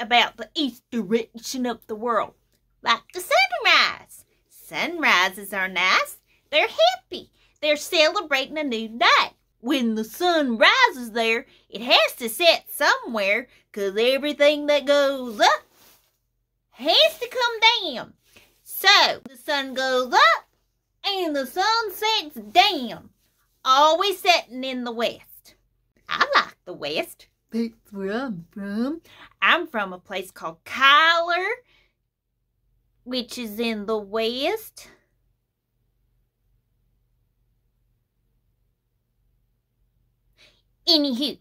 about the east direction of the world, like the sunrise. Sunrises are nice. They're happy. They're celebrating a new day. When the sun rises there, it has to set somewhere, 'cause everything that goes up has to come down. So the sun goes up and the sun sets down, always setting in the west. I like the west. That's where I'm from. I'm from a place called Kyler, which is in the west. Anywho.